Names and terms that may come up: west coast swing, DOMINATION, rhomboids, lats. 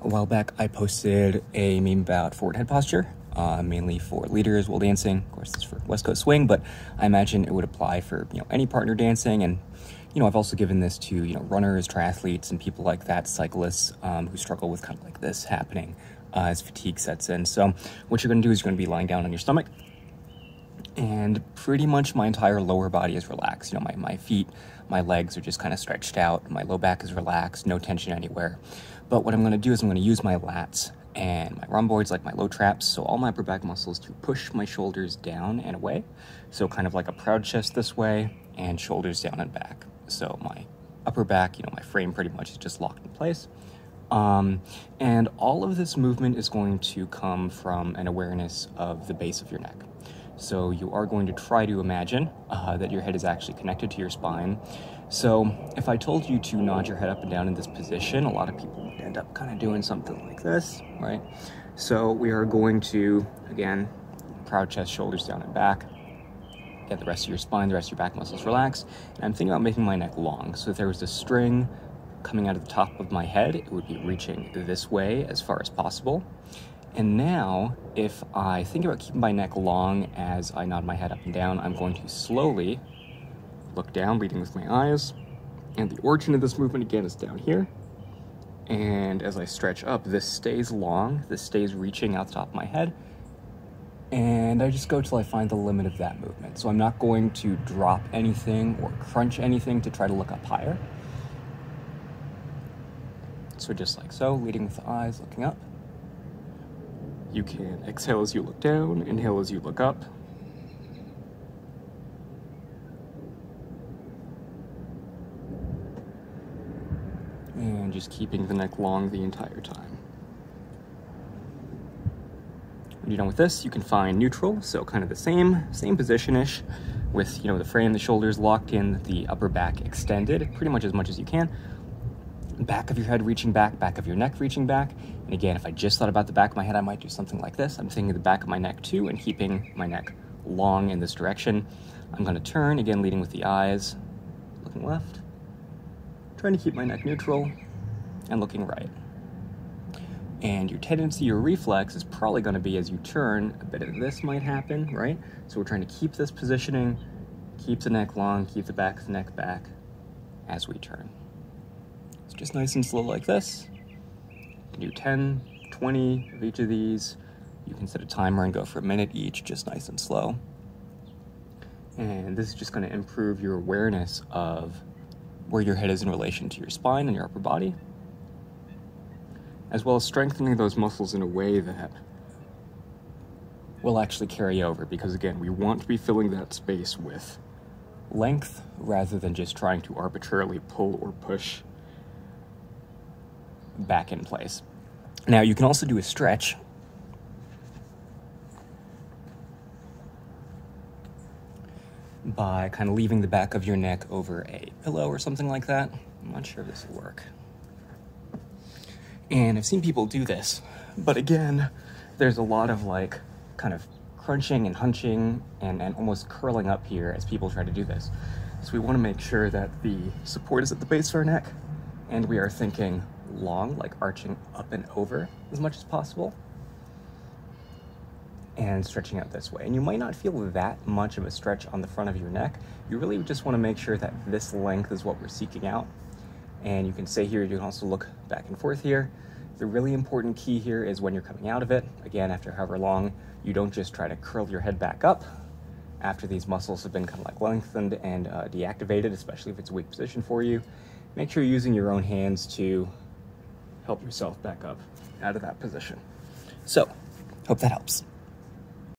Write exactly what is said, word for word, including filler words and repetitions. A while back, I posted a meme about forward head posture, uh, mainly for leaders while dancing. Of course, it's for West Coast swing, but I imagine it would apply for, you know, any partner dancing. And, you know, I've also given this to, you know, runners, triathletes, and people like that, cyclists, um, who struggle with kind of like this happening uh, as fatigue sets in. So what you're going to do is you're going to be lying down on your stomach. And pretty much my entire lower body is relaxed. You know, my, my feet, my legs are just kind of stretched out. My low back is relaxed, no tension anywhere. But what I'm gonna do is I'm gonna use my lats and my rhomboids, like my low traps, so all my upper back muscles to push my shoulders down and away. So kind of like a proud chest this way and shoulders down and back. So my upper back, you know, my frame pretty much is just locked in place. Um, and all of this movement is going to come from an awareness of the base of your neck. So you are going to try to imagine uh, that your head is actually connected to your spine. So if I told you to nod your head up and down in this position, a lot of people end up kind of doing something like this, right? So we are going to, again, proud chest, shoulders down and back. Get the rest of your spine, the rest of your back muscles relaxed. And I'm thinking about making my neck long. So if there was a string coming out of the top of my head, it would be reaching this way as far as possible. And now, if I think about keeping my neck long as I nod my head up and down, I'm going to slowly look down, reading with my eyes. And the origin of this movement, again, is down here. And as I stretch up, this stays long, this stays reaching out the top of my head. And I just go till I find the limit of that movement. So I'm not going to drop anything or crunch anything to try to look up higher. So just like so, leading with the eyes, looking up. You can exhale as you look down, inhale as you look up. And just keeping the neck long the entire time. When you're done with this, you can find neutral, so kind of the same, same position-ish, with, you know, the frame, the shoulders locked in, the upper back extended, pretty much as much as you can. Back of your head reaching back, back of your neck reaching back. And again, if I just thought about the back of my head, I might do something like this. I'm thinking of the back of my neck too and keeping my neck long in this direction. I'm gonna turn, again, leading with the eyes, looking left, trying to keep my neck neutral and looking right. And your tendency, your reflex is probably gonna be as you turn, a bit of this might happen, right? So we're trying to keep this positioning, keep the neck long, keep the back of the neck back as we turn. Just nice and slow like this. You can do ten, twenty of each of these. You can set a timer and go for a minute each, just nice and slow. And this is just gonna improve your awareness of where your head is in relation to your spine and your upper body, as well as strengthening those muscles in a way that will actually carry over, because again, we want to be filling that space with length rather than just trying to arbitrarily pull or push back in place. Now you can also do a stretch. By kind of leaving the back of your neck over a pillow or something like that. I'm not sure if this will work. And I've seen people do this, but again, there's a lot of like kind of crunching and hunching and, and almost curling up here as people try to do this. So we want to make sure that the support is at the base of our neck and we are thinking long, like arching up and over as much as possible and stretching out this way. And you might not feel that much of a stretch on the front of your neck. You really just want to make sure that this length is what we're seeking out. And you can stay here, you can also look back and forth here. The really important key here is when you're coming out of it, again, after however long, you don't just try to curl your head back up after these muscles have been kind of like lengthened and uh, deactivated, especially if it's a weak position for you. Make sure you're using your own hands to help yourself back up out of that position. So, hope that helps.